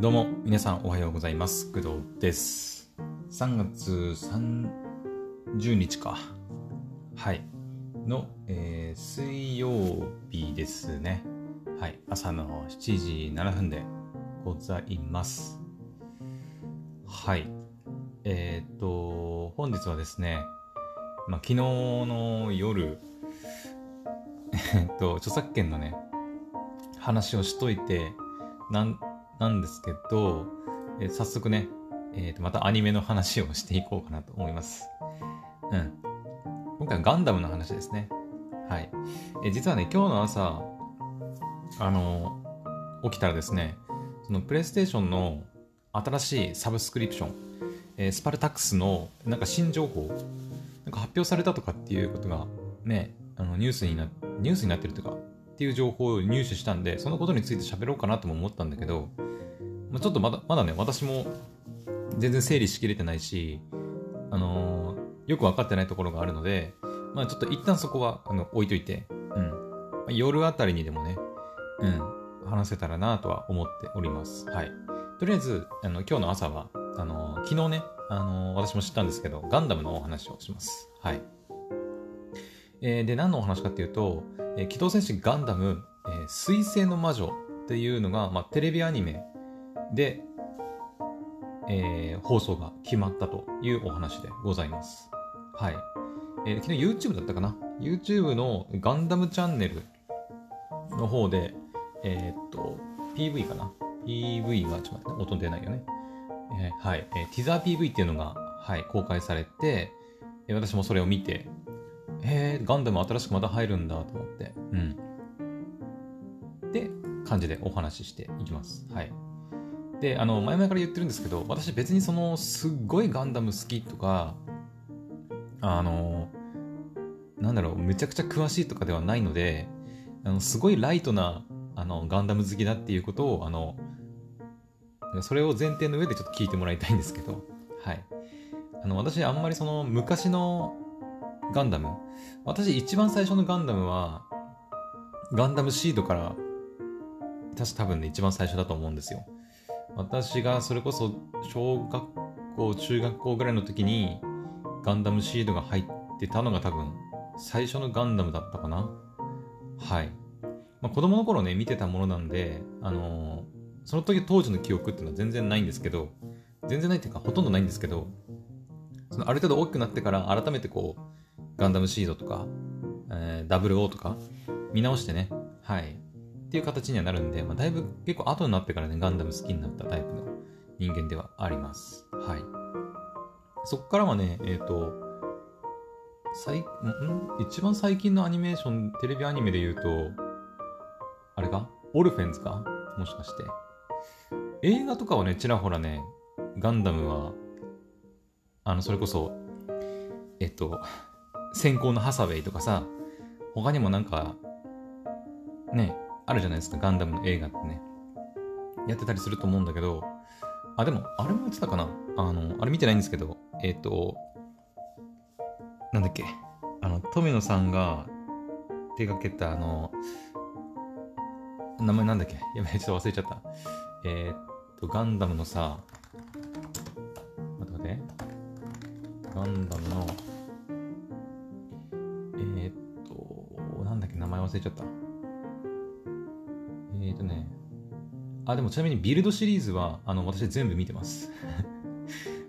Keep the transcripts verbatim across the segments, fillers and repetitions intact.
どうも皆さんおはようございます。工藤です。さんがつさんじゅうにちかはいの、えー、水曜日ですね。はい朝のしちじななふんでございます。はいえっと本日はですね、まあ、昨日の夜えっと著作権のね話をしといてなんなんですけど、えー、早速ね、えーと、またアニメの話をしていこうかなと思います。うん。今回はガンダムの話ですね。はい。えー、実はね、今日の朝、あのー、起きたらですね、そのプレイステーションの新しいサブスクリプション、えー、スパルタクスのなんか新情報、なんか発表されたとかっていうことがね、あのニュースにな、ニュースになってるとか、っていう情報を入手したんで、そのことについて喋ろうかなとも思ったんだけど、ちょっとまだまだね、私も全然整理しきれてないし、あのー、よく分かってないところがあるので、まあちょっと一旦そこはあの置いといて、うん、夜あたりにでもね、うん、話せたらなとは思っております。はい。とりあえずあの今日の朝はあのー、昨日ね、あのー、私も知ったんですけど、ガンダムのお話をします。はい。えー、で何のお話かっていうと、えー、機動戦士ガンダム、えー、水星の魔女っていうのが、まあ、テレビアニメで、えー、放送が決まったというお話でございます。はい。えー、昨日 YouTube だったかな ？YouTube のガンダムチャンネルの方で、えー、っと ピーブイ かな ？ピーブイ がちょっと待って、ね、音出ないよね。えー、はい、えー。ティザー ピーブイ っていうのが、はい、公開されて、えー、私もそれを見て、へえガンダム新しくまた入るんだと思って、うん。って感じでお話ししていきます。はい。で、あの前々から言ってるんですけど、私別にそのすっごいガンダム好きとか、あのなんだろうめちゃくちゃ詳しいとかではないので、あのすごいライトなあのガンダム好きだっていうことをあのそれを前提の上でちょっと聞いてもらいたいんですけど、はい。あの私あんまりその昔のガンダム、私一番最初のガンダムはガンダムシードから私多分ね一番最初だと思うんですよ。私がそれこそ小学校中学校ぐらいの時にガンダムシードが入ってたのが多分最初のガンダムだったかな。はい、まあ、子供の頃ね見てたものなんであのー、その時当時の記憶っていうのは全然ないんですけど全然ないっていうかほとんどないんですけどそのある程度大きくなってから改めてこうガンダムシードとか、えー、ダブルオーとか見直してね、はい、っていう形にはなるんで、まあ、だいぶ結構後になってからね、ガンダム好きになったタイプの人間ではあります。はい。そっからはね、えっ、ー、と、最ん一番最近のアニメーション、テレビアニメで言うと、あれかオルフェンズかもしかして。映画とかはね、ちらほらね、ガンダムは、あの、それこそ、えっと、先行のハサウェイとかさ他にもなんかねあるじゃないですかガンダムの映画ってねやってたりすると思うんだけどあでもあれもやってたかなあのあれ見てないんですけどえっ、ー、となんだっけあの富野さんが手がけたあの名前なんだっけやべえちょっと忘れちゃったえっ、ー、とガンダムのさ待って待ってガンダムのえー、っと、なんだっけ、名前忘れちゃった。えー、っとね、あ、でもちなみにビルドシリーズは、あの、私全部見てます。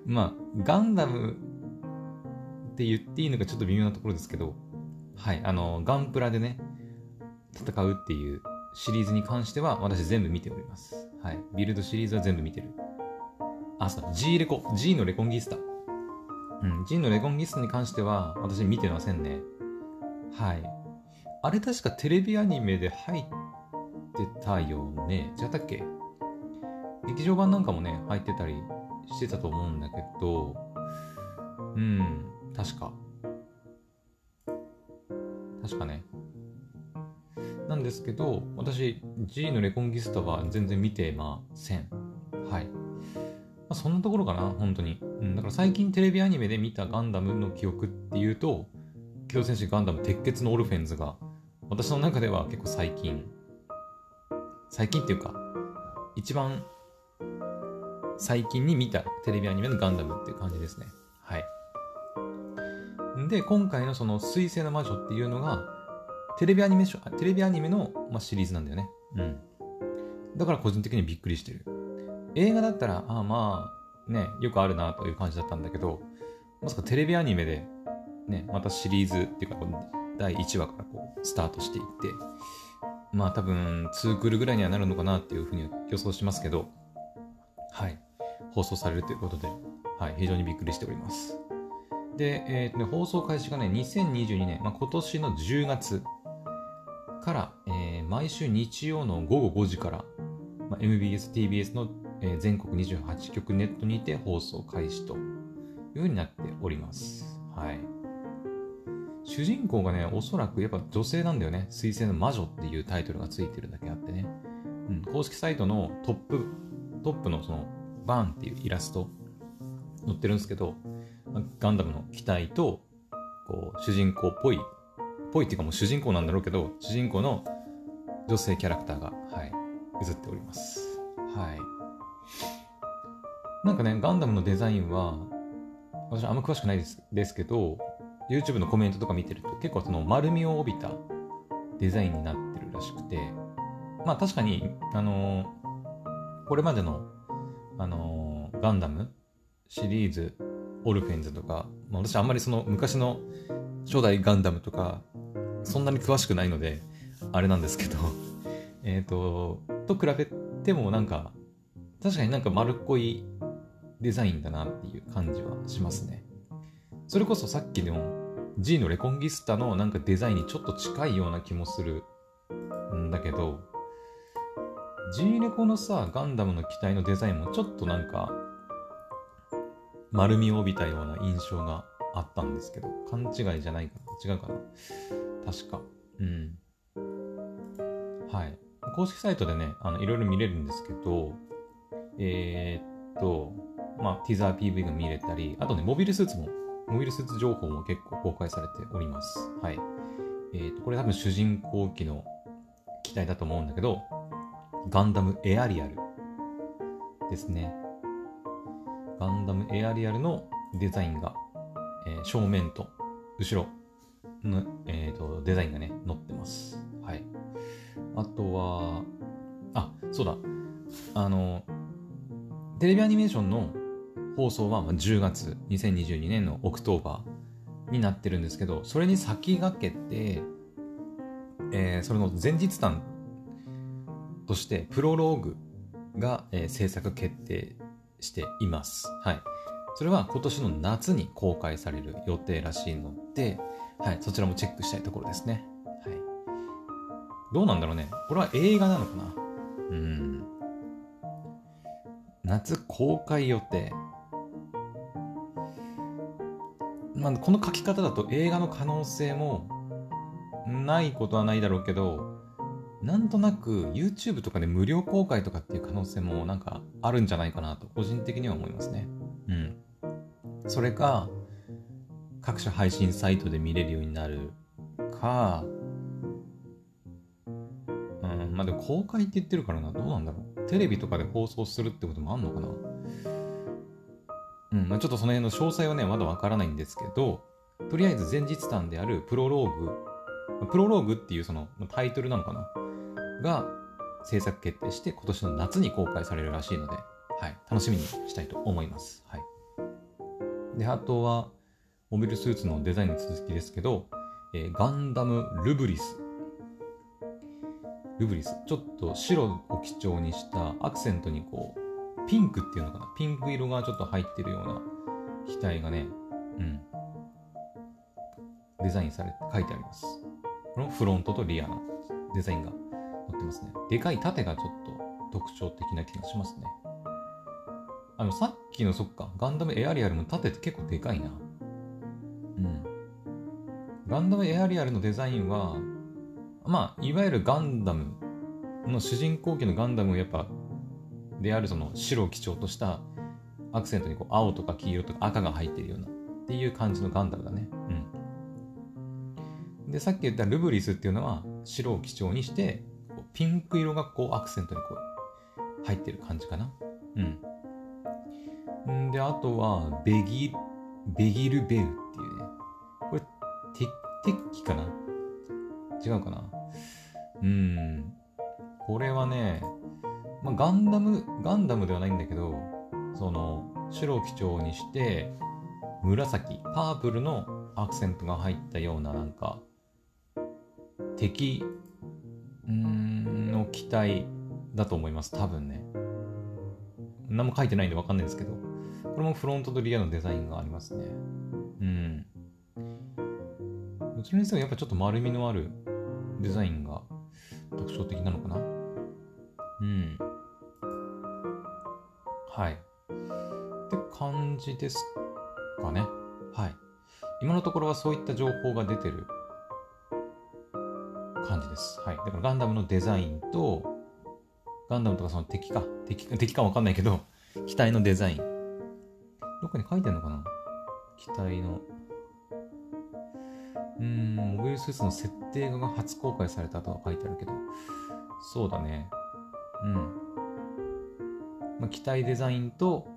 まあ、ガンダムって言っていいのかちょっと微妙なところですけど、はい、あの、ガンプラでね、戦うっていうシリーズに関しては、私全部見ております。はい、ビルドシリーズは全部見てる。あ、そう、G レコ、G のレコンギスタ。うん、G のレコンギスタに関しては、私見てませんね。はい、あれ確かテレビアニメで入ってたよね違ったっけ劇場版なんかもね入ってたりしてたと思うんだけどうん確か確かねなんですけど私 G のレコンギスタは全然見てませんはい、まあ、そんなところかな本当に、うん、だから最近テレビアニメで見たガンダムの記憶っていうと機動戦士ガンダム鉄血のオルフェンズが私の中では結構最近最近っていうか一番最近に見たテレビアニメのガンダムっていう感じですね。はい。で、今回のその水星の魔女っていうのがテレビアニメション、テレビアニメの、まあ、シリーズなんだよね。うん。だから個人的にびっくりしてる。映画だったら、ああまあ、ね、よくあるなという感じだったんだけど、まさかテレビアニメで、ね、またシリーズっていうか、だいいちわからこうスタートしていって、まあ多分にクールぐらいにはなるのかなっていうふうに予想しますけど、はい、放送されるということで、はい、非常にびっくりしております。で、えーとね、放送開始がね、にせんにじゅうにねん、まあ、今年のじゅうがつから、えー、毎週日曜のごごごじから、まあ、エムビーエス、ティービーエス の、えー、全国にじゅうはちきょくネットにて放送開始というふうになっております。はい。主人公がね、おそらくやっぱ女性なんだよね。水星の魔女っていうタイトルがついてるだけあってね。うん、公式サイトのトップ、トップのそのバーンっていうイラスト載ってるんですけど、ガンダムの機体と、こう、主人公っぽい、ぽいっていうかもう主人公なんだろうけど、主人公の女性キャラクターが、はい、映っております。はい。なんかね、ガンダムのデザインは、私あんま詳しくないです、ですけど、YouTube のコメントとか見てると結構その丸みを帯びたデザインになってるらしくて、まあ確かに、あのー、これまでの、あのー、ガンダムシリーズ、オルフェンズとか、まあ、私あんまりその昔の初代ガンダムとかそんなに詳しくないのであれなんですけどえっとと比べてもなんか確かになんか丸っこいデザインだなっていう感じはしますね。それこそさっきでも G のレコンギスタのなんかデザインにちょっと近いような気もするんだけど、 G レコのさガンダムの機体のデザインもちょっとなんか丸みを帯びたような印象があったんですけど、勘違いじゃないかな、違うかな、確か。うん。はい。公式サイトでね、あのいろいろ見れるんですけど、えー、っと、まあ、ティザー ピーブイ が見れたり、あとね、モビルスーツも、モビルスーツ情報も結構公開されております。はい。えー、っと、これ多分主人公機の機体だと思うんだけど、ガンダムエアリアルですね。ガンダムエアリアルのデザインが、えー、正面と後ろの、えー、とデザインがね載ってます。はい。あとは、あ、そうだ。あのテレビアニメーションの放送はじゅうがつ、にせんにじゅうにねんのオクトーバーになってるんですけど、それに先駆けて、えー、それの前日談としてプロローグが、えー、制作決定。しています。はい。それは今年の夏に公開される予定らしいので、はい、そちらもチェックしたいところですね。はい。どうなんだろうね。これは映画なのかな。うーん。夏公開予定。まあ、この書き方だと映画の可能性もないことはないだろうけど、なんとなく YouTube とかで無料公開とかっていう可能性もなんかあるんじゃないかなと個人的には思いますね。うん。それか各種配信サイトで見れるようになるか、うん、まあでも公開って言ってるからな、どうなんだろう。テレビとかで放送するってこともあんのかな。うん、まあ、ちょっとその辺の詳細はねまだわからないんですけど、とりあえず前日談であるプロローグ、プロローグっていうそのタイトルなのかな。が制作決定して今年の夏に公開されるらしいので、はい、楽しみにしたいと思います。はい。で、あとはモビルスーツのデザインの続きですけど、えー、ガンダムルブリス、ルブリス、ちょっと白を基調にしたアクセントにこうピンクっていうのかな、ピンク色がちょっと入ってるような機体がね、うん、デザインされ書いてあります。このフロントとリアのデザインが。載ってますね。でかい盾がちょっと特徴的な気がしますね。あのさっきのそっかガンダムエアリアルも盾って結構でかいな。うん。ガンダムエアリアルのデザインはまあいわゆるガンダムの主人公機のガンダムをやっぱであるその白を基調としたアクセントにこう青とか黄色とか赤が入っているようなっていう感じのガンダムだね。うん。でさっき言ったルブリスっていうのは白を基調にしてピンク色がこうアクセントにこう入ってる感じかな。うん。んで、あとはベギ、ベギルベウっていうね、これ鉄器かな、違うかな、うん、これはね、まあ、ガンダムガンダムではないんだけど、その白を基調にして紫パープルのアクセントが入ったような、なんか敵の機体だと思います、多分ね。何も書いてないんで分かんないんですけど、これもフロントとリアのデザインがありますね。うん、どちらにせよやっぱちょっと丸みのあるデザインが特徴的なのかな。うん、はいって感じですかね。はい、今のところはそういった情報が出てる感じです。はい。だからガンダムのデザインと、ガンダムとかその敵か、敵か、敵かわかんないけど、機体のデザイン。どこに書いてんのかな？機体の。うーん、モビルスーツの設定が初公開されたとは書いてあるけど、そうだね。うん。まあ、機体デザインと、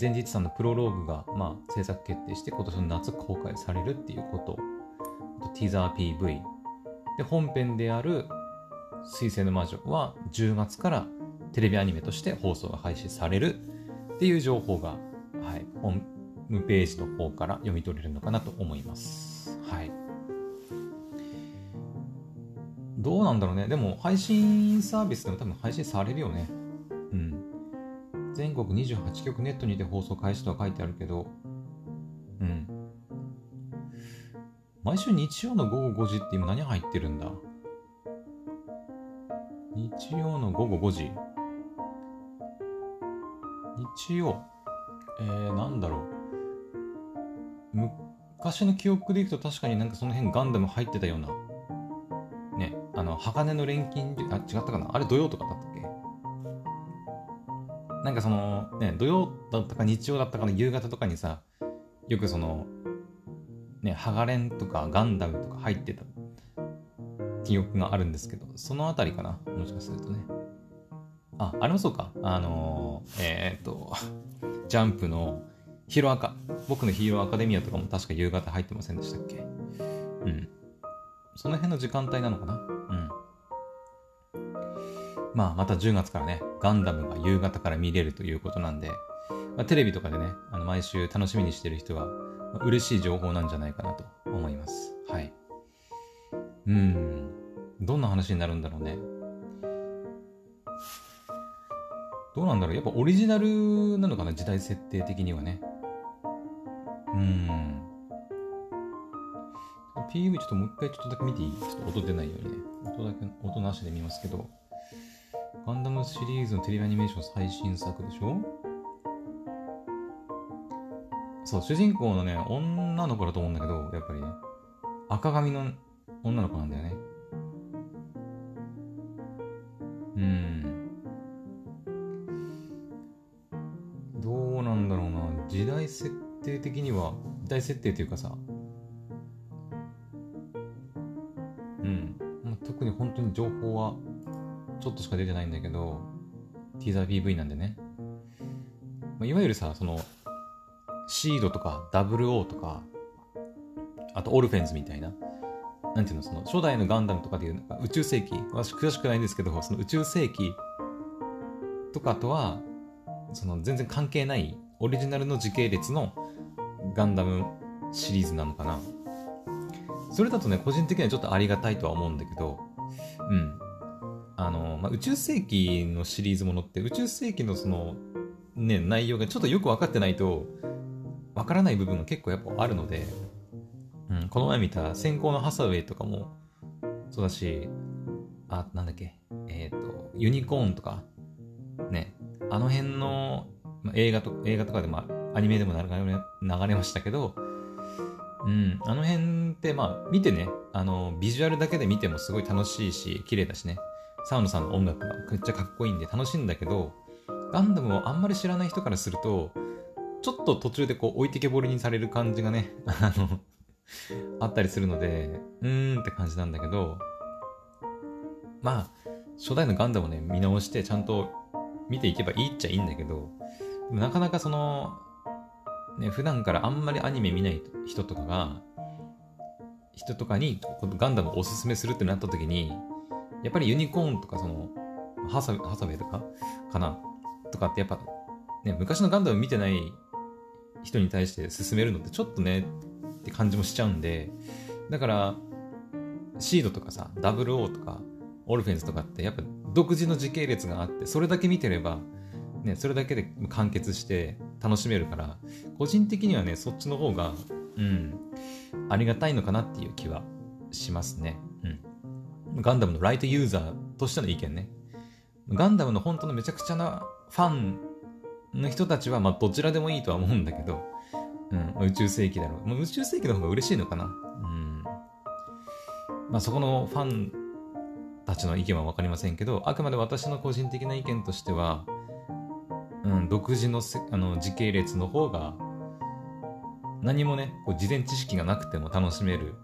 前日さんのプロローグが、まあ、制作決定して今年の夏公開されるっていうこと。あとティザー ピーブイ。で本編である水星の魔女はじゅうがつからテレビアニメとして放送が開始されるっていう情報が、はい、ホームページの方から読み取れるのかなと思います。はい。どうなんだろうね。でも配信サービスでも多分配信されるよね。うん。全国にじゅうはちきょくネットにて放送開始とは書いてあるけど、うん。毎週日曜の午後ごじって今何入ってるんだ？日曜の午後ごじ。日曜。えー、なんだろう。昔の記憶でいくと確かになんかその辺ガンダム入ってたような。ね、あの、鋼の錬金、あ、違ったかな？あれ土曜とかだったっけ？なんかその、ね、土曜だったか日曜だったかの夕方とかにさ、よくその、ね、ハガレンとかガンダムとか入ってた記憶があるんですけど、そのあたりかな、もしかするとね。あ、あれもそうか、あのー、えー、っとジャンプのヒーローアカ、僕のヒーローアカデミアとかも確か夕方入ってませんでしたっけ。うん、その辺の時間帯なのかな。うん、まあまたじゅうがつからね、ガンダムが夕方から見れるということなんで、まあ、テレビとかでね、あの毎週楽しみにしてる人は嬉しい情報なんじゃないかなと思います。はい。うーん。どんな話になるんだろうね。どうなんだろう。やっぱオリジナルなのかな、時代設定的にはね。うーん。ピーブイ ちょっともう一回ちょっとだけ見ていい？ちょっと音出ないようにね。音だけ、音なしで見ますけど。ガンダムシリーズのテレビアニメーション最新作でしょ？そう、主人公のね、女の子だと思うんだけど、やっぱりね、赤髪の女の子なんだよね。うん。どうなんだろうな、時代設定的には、時代設定というかさ、うん、まあ、特に本当に情報はちょっとしか出てないんだけど、ティーザー ピーブイ なんでね、まあ、いわゆるさ、その、シードとかダブルオーとか、あとオルフェンズみたいな、なんていうの、その初代のガンダムとかでいう、なんか宇宙世紀、私詳しくないんですけど、その宇宙世紀とかとはその全然関係ないオリジナルの時系列のガンダムシリーズなのかな。それだとね、個人的にはちょっとありがたいとは思うんだけど、うん、あの、まあ、宇宙世紀のシリーズものって、宇宙世紀のそのね、内容がちょっとよく分かってないとわからない部分が結構やっぱあるので、うん、この前見た閃光のハサウェイとかもそうだし、あ、なんだっけ、えっと、ユニコーンとか、ね、あの辺の、ま、映画と、映画とかでも、アニメでも流れ、流れましたけど、うん、あの辺って、まあ、見てね、あの、ビジュアルだけで見てもすごい楽しいし、綺麗だしね、沢野さんの音楽がめっちゃかっこいいんで楽しいんだけど、ガンダムをあんまり知らない人からすると、ちょっと途中でこう置いてけぼりにされる感じがね、あのあったりするので、うーんって感じなんだけど、まあ初代のガンダムをね見直してちゃんと見ていけばいいっちゃいいんだけど、なかなかその、ね、普段からあんまりアニメ見ない人とかが、人とかにガンダムをおすすめするってなった時に、やっぱりユニコーンとかその、ハサウェイとかかなとかってやっぱ、ね、昔のガンダム見てない人に対して勧めるのってちょっとねって感じもしちゃうんで、だからシードとかさ、ダブルオーとかオルフェンズとかってやっぱ独自の時系列があって、それだけ見てれば、ね、それだけで完結して楽しめるから、個人的にはねそっちの方が、うん、ありがたいのかなっていう気はしますね、うん、ガンダムのライトユーザーとしての意見ね。ガンダムの本当のめちゃくちゃなファンの人たちはまあどちらでもいいとは思うんだけど、うん、宇宙世紀だろう、もう宇宙世紀の方が嬉しいのかな、うん、まあそこのファンたちの意見は分かりませんけど、あくまで私の個人的な意見としては、うん、独自の、あの時系列の方が何もねこう事前知識がなくても楽しめる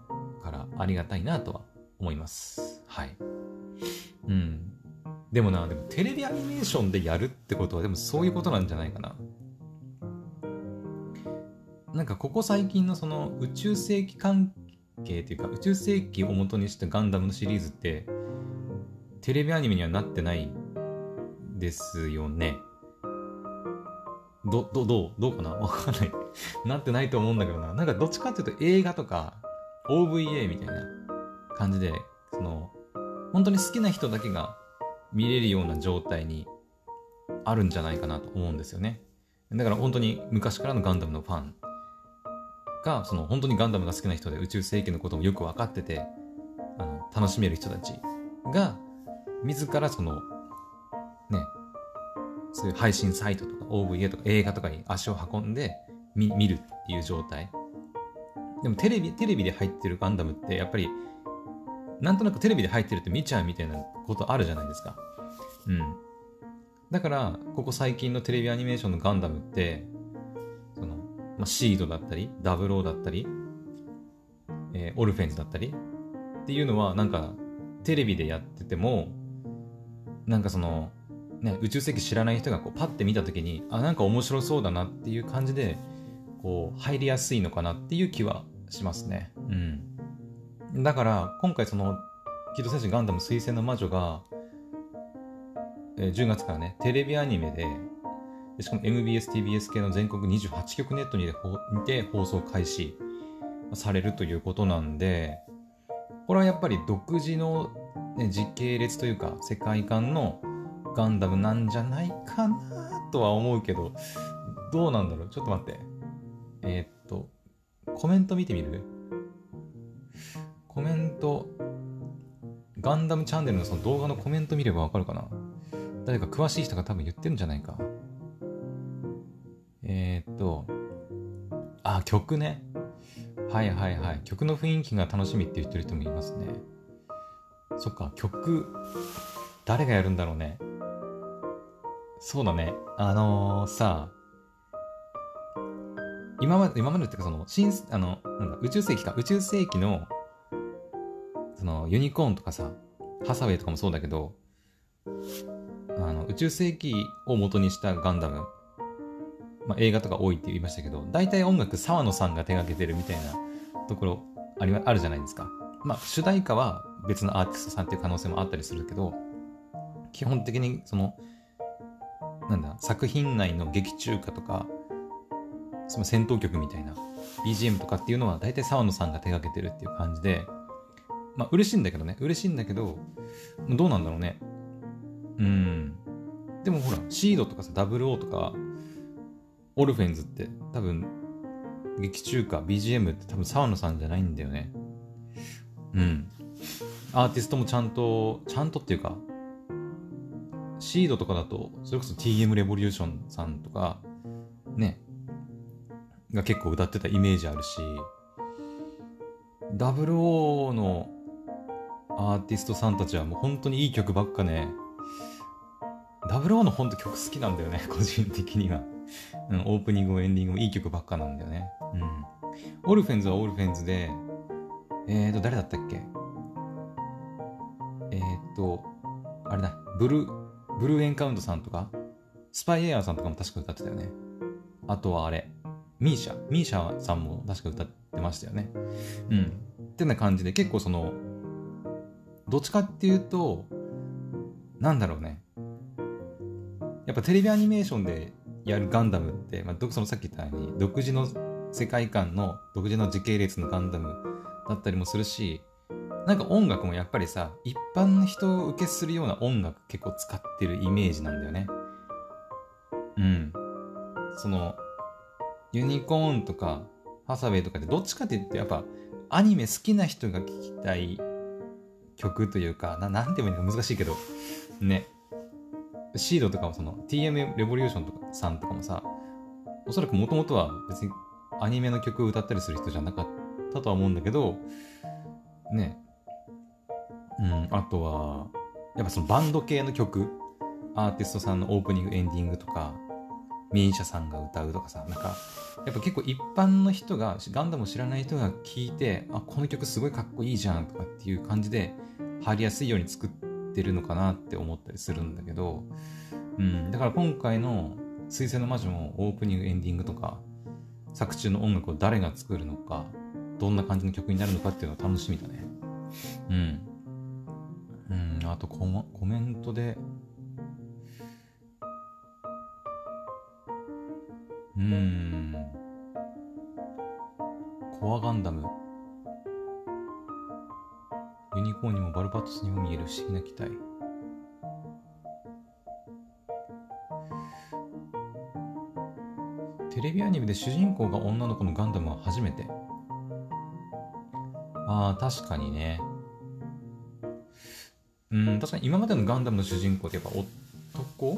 からありがたいなとは思います。はい、うんでもな、でもテレビアニメーションでやるってことは、でもそういうことなんじゃないかな。なんかここ最近のその宇宙世紀関係というか、宇宙世紀を元にしたガンダムのシリーズって、テレビアニメにはなってないですよね。ど、ど、どう、どうかな？わかんない。なってないと思うんだけどな。なんかどっちかっていうと映画とか オーブイエー みたいな感じで、その、本当に好きな人だけが、見れるような状態にあるんじゃないかなと思うんですよね。だから本当に昔からのガンダムのファンが、その本当にガンダムが好きな人で宇宙世紀のこともよく分かってて、あの楽しめる人たちが自らそのね、そういう配信サイトとか オーブイエー とか映画とかに足を運んで 見, 見るっていう状態。でもテレビテレビで入ってるガンダムってやっぱりなんとなくテレビで入ってるって見ちゃうみたいなことあるじゃないですか。うん。だからここ最近のテレビアニメーションのガンダムって、そのまあ、シードだったり、ダブルオーだったり、えー、オルフェンズだったりっていうのはなんかテレビでやってても、なんかその、ね、宇宙世紀知らない人がこうパッて見た時に、あ、なんか面白そうだなっていう感じでこう入りやすいのかなっていう気はしますね。うん。だから今回その機動戦士ガンダム水星の魔女がじゅうがつからねテレビアニメで、しかも エムビーエスティービーエス 系の全国にじゅうはちきょくネットにて放送開始されるということなんで、これはやっぱり独自の時系列というか世界観のガンダムなんじゃないかなとは思うけど、どうなんだろう。ちょっと待って、えー、っとコメント見てみる。コメント、ガンダムチャンネル の, その動画のコメント見ればわかるかな。誰か詳しい人が多分言ってるんじゃないか。えー、っと、あ、曲ね。はいはいはい。曲の雰囲気が楽しみって言ってる人もいますね。そっか、曲、誰がやるんだろうね。そうだね。あのー、さ、今まで、今までっていうかその、新、あの、なんだ、宇宙世紀か、宇宙世紀の、そのユニコーンとかさ、ハサウェイとかもそうだけど、あの宇宙世紀を元にしたガンダム、まあ、映画とか多いって言いましたけど、大体音楽沢野さんが手がけてるみたいなところ あ, りあるじゃないですか。まあ主題歌は別のアーティストさんっていう可能性もあったりするけど、基本的にそのなんだ作品内の劇中歌とかその戦闘曲みたいな ビージーエム とかっていうのは大体沢野さんが手がけてるっていう感じで、まあ嬉しいんだけどね、嬉しいんだけど、どうなんだろうね。うん。でもほら、シードとかさ、ダブルオーとか、オルフェンズって多分、劇中歌、ビージーエム って多分沢野さんじゃないんだよね。うん。アーティストもちゃんと、ちゃんとっていうか、シードとかだと、それこそ ティーエム レボリューションさんとか、ね、が結構歌ってたイメージあるし、ダブルオーのアーティストさんたちはもう本当にいい曲ばっかね。ダブルオーの本当曲好きなんだよね、個人的には。うん、オープニングもエンディングもいい曲ばっかなんだよね。うん。オルフェンズはオルフェンズで、えーと、誰だったっけ？えーと、あれだ、ブルー、ブルーエンカウントさんとか、スパイエアーさんとかも確か歌ってたよね。あとはあれ、misa。misaさんも確か歌ってましたよね。うん。ってな感じで、結構その、どっちかっていうと、なんだろうね。やっぱテレビアニメーションでやるガンダムって、まあ、そのさっき言ったように、独自の世界観の、独自の時系列のガンダムだったりもするし、なんか音楽もやっぱりさ、一般の人を受けするような音楽結構使ってるイメージなんだよね。うん。その、ユニコーンとか、ハサウェイとかってどっちかって言ってやっぱアニメ好きな人が聴きたい曲というか、な、なんて言うのか難しいけど、ね。シードとかもその ティーエム レボリューションとかさんとかもさ、おそらくもともとは別にアニメの曲を歌ったりする人じゃなかったとは思うんだけど、ね。うん、あとは、やっぱそのバンド系の曲、アーティストさんのオープニング、エンディングとか、ミーシャさんが歌うとかさ、なんか、やっぱ結構一般の人が、ガンダムを知らない人が聴いて、あ、この曲すごいかっこいいじゃんとかっていう感じで、入りやすいように作ってるのかなって思ったりするんだけど、うん、だから今回の水星の魔女もオープニング、エンディングとか、作中の音楽を誰が作るのか、どんな感じの曲になるのかっていうのが楽しみだね。うん。うん、あと コ, コメントでうーんコアガンダムユニコーンにもバルバトスにも見える不思議な機体テレビアニメで主人公が女の子のガンダムは初めてあー確かにねうん、確かに今までのガンダムの主人公ってやっぱ男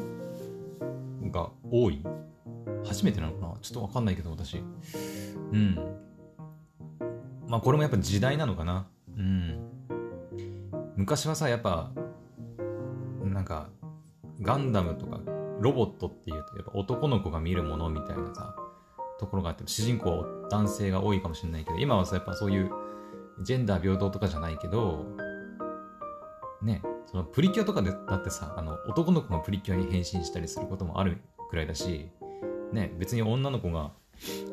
が多い初めてなのかなちょっと分かんないけど私うんまあこれもやっぱ時代なのかなうん昔はさやっぱなんかガンダムとかロボットっていうとやっぱ男の子が見るものみたいなさところがあって主人公男性が多いかもしれないけど今はさやっぱそういうジェンダー平等とかじゃないけどね、そのプリキュアとかでだってさあの男の子がプリキュアに変身したりすることもあるくらいだし、ね、別に女の子が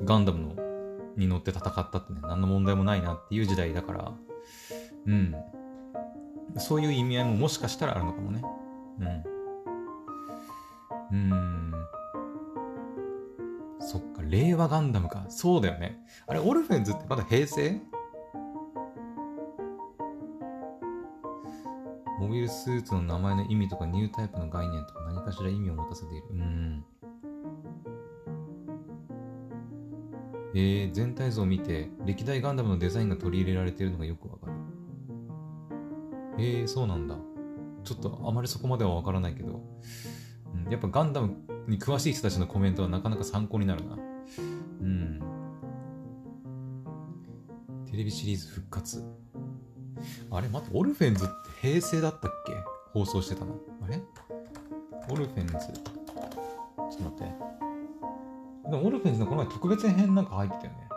ガンダムのに乗って戦ったってね何の問題もないなっていう時代だから、うん、そういう意味合いももしかしたらあるのかもねうん、うん、そっか令和ガンダムかそうだよねあれオルフェンズってまだ平成？モビルスーツの名前の意味とかニュータイプの概念とか何かしら意味を持たせている。うん。えー、全体像を見て歴代ガンダムのデザインが取り入れられているのがよくわかる。えー、そうなんだ。ちょっとあまりそこまではわからないけど、うん、やっぱガンダムに詳しい人たちのコメントはなかなか参考になるな。うん。テレビシリーズ復活。あれ待ってオルフェンズって平成だったっけ放送してたのあれオルフェンズちょっと待ってでもオルフェンズのこの前特別編なんか入ってたよね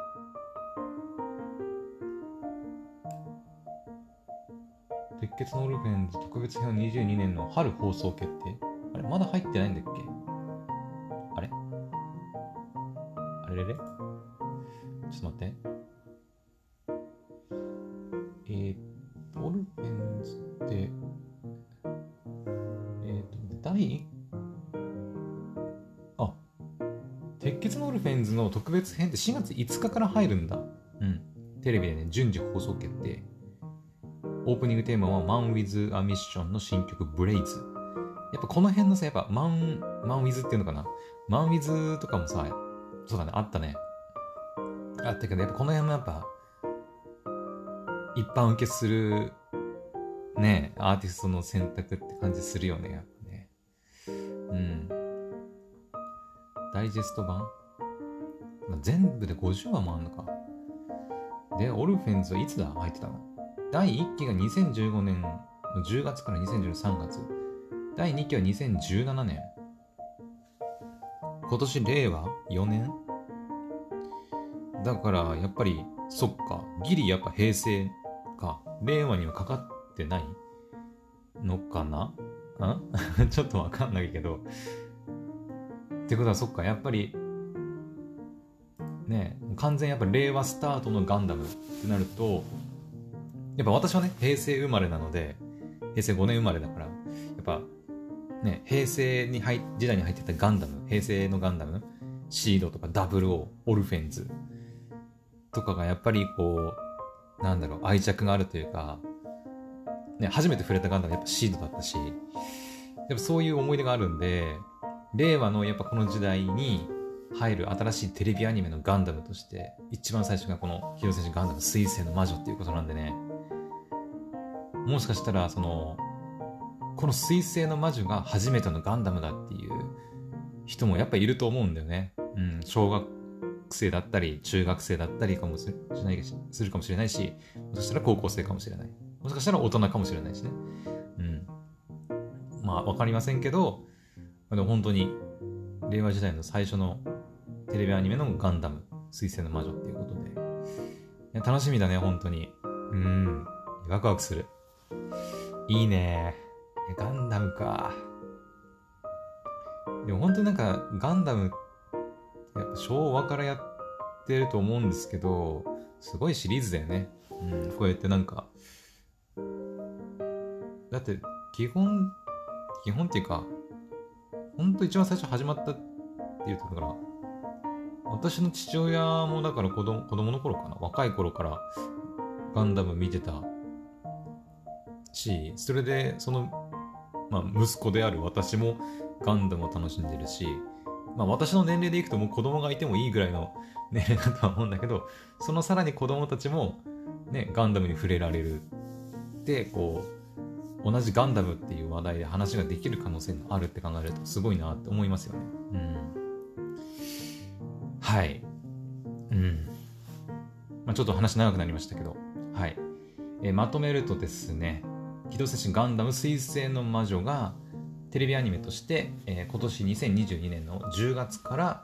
鉄血のオルフェンズ特別編はにじゅうにねんの春放送決定あれまだ入ってないんだっけあれあれれれちょっと待ってえーオルフェンズって、えーと、第あ、鉄血のオルフェンズの特別編ってしがついつかから入るんだ。うん。テレビでね、順次放送決定。オープニングテーマは Man with a Mission の新曲 Blaze。やっぱこの辺のさ、やっぱ Man、Man with っていうのかな。Man with とかもさ、そうだね、あったね。あったけど、やっぱこの辺もやっぱ、一般受けするねアーティストの選択って感じするよねやっぱねうんダイジェスト版全部でごじゅうわもあんのかでオルフェンズはいつだ入ってたのだいいっきがにせんじゅうごねんのじゅうがつからにせんじゅうさんがつだいにきはにせんじゅうななねん今年れいわよねんだからやっぱりそっかギリやっぱ平成か令和にはかかってないのかな？ん？ちょっとわかんないけどってことはそっか、やっぱりね完全やっぱ令和スタートのガンダムってなると、やっぱ私はね平成生まれなので、平成ごねん生まれだから、やっぱね平成に入時代に入ってたガンダム、平成のガンダムシードとかダブルオー、オルフェンズとかがやっぱりこうなんだろう愛着があるというか、ね、初めて触れたガンダムやっぱシードだったし、やっぱそういう思い出があるんで、令和のやっぱこの時代に入る新しいテレビアニメのガンダムとして一番最初がこのヒロセンガンダム水星の魔女っていうことなんでね、もしかしたらそのこの水星の魔女が初めてのガンダムだっていう人もやっぱりいると思うんだよね、うん、小学生だったり中学生だったりかもしれないし、するかもしれないし、もしかしたら高校生かもしれない、もしかしたら大人かもしれないしね、うん、まあ分かりませんけど、でも本当に令和時代の最初のテレビアニメのガンダム水星の魔女っていうことで、いや楽しみだね本当に、うん、ワクワクする、いいねガンダムか。でも本当になんかガンダムやっぱ昭和からやってると思うんですけど、すごいシリーズだよね、うん、こうやってなんかだって基本基本っていうか本当一番最初始まったっていうところから、私の父親もだから子供、子供の頃かな、若い頃からガンダム見てたし、それでその、まあ、息子である私もガンダムを楽しんでるし、まあ、私の年齢でいくともう子供がいてもいいぐらいの年齢だとは思うんだけど、そのさらに子供たちも、ね、ガンダムに触れられるでこう同じガンダムっていう話題で話ができる可能性があるって考えるとすごいなって思いますよね。うん。はい。うん。まあ、ちょっと話長くなりましたけど、はい。えー、まとめるとですね、機動戦士ガンダム水星の魔女がテレビアニメとして、えー、今年にせんにじゅうにねんのじゅうがつから、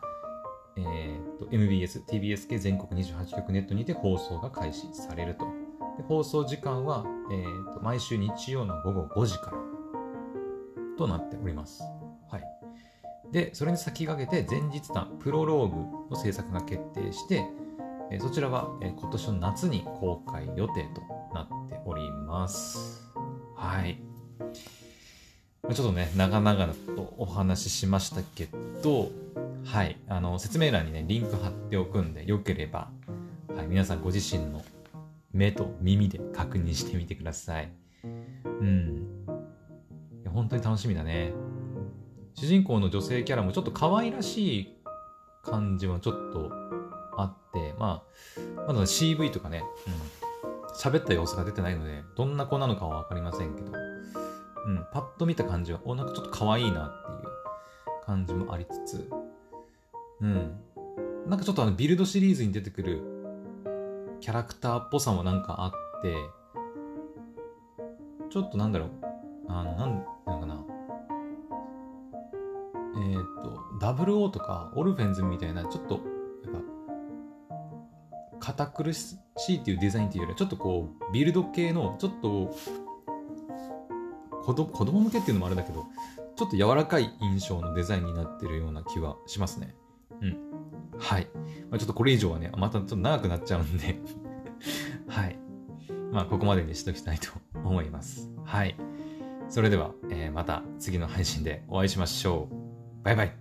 えー、と エムビーエス、ティービーエス 系全国にじゅうはちきょくネットにて放送が開始されると。放送時間は、えー、と毎週日曜の午後ごじからとなっております、はい、でそれに先駆けて前日談プロローグの制作が決定して、えー、そちらは、えー、今年の夏に公開予定となっております。はい、まあ、ちょっとね長々とお話ししましたけど、はい、あの説明欄にねリンク貼っておくんで、よければ、はい、皆さんご自身の目と耳で確認してみてください。うん。いや本当に楽しみだね。主人公の女性キャラもちょっと可愛らしい感じもちょっとあって、まあ、まだ シーブイ とかね、喋、うん、った様子が出てないので、どんな子なのかはわかりませんけど、うん、パッと見た感じは、お、なんかちょっと可愛いなっていう感じもありつつ、うん。なんかちょっとあの、ビルドシリーズに出てくるキャラクターっぽさもなんかあって、ちょっとなんだろう、あの、なんていうのかな、えっと、ダブルオー とかオルフェンズみたいな、ちょっと、堅苦しいっていうデザインっていうよりは、ちょっとこう、ビルド系の、ちょっと子ど、子供向けっていうのもあれだけど、ちょっと柔らかい印象のデザインになってるような気はしますね。うん。はい、まあ、ちょっとこれ以上はねまたちょっと長くなっちゃうんではい、まあ、ここまでにしときたいと思います。はい、それでは、えー、また次の配信でお会いしましょう。バイバイ。